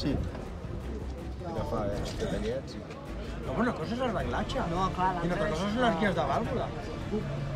Sí. Agafar els detallets. No, però una cosa és el reglatge. No, clar, l'altra és... I una altra cosa són les guies de vàlvula.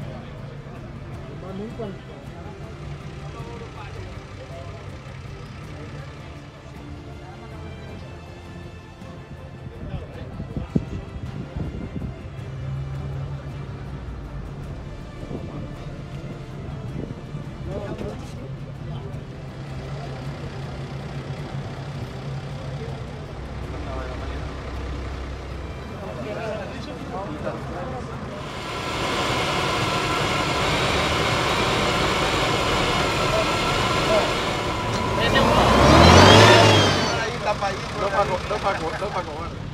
No pagó, no pagó, no pagó.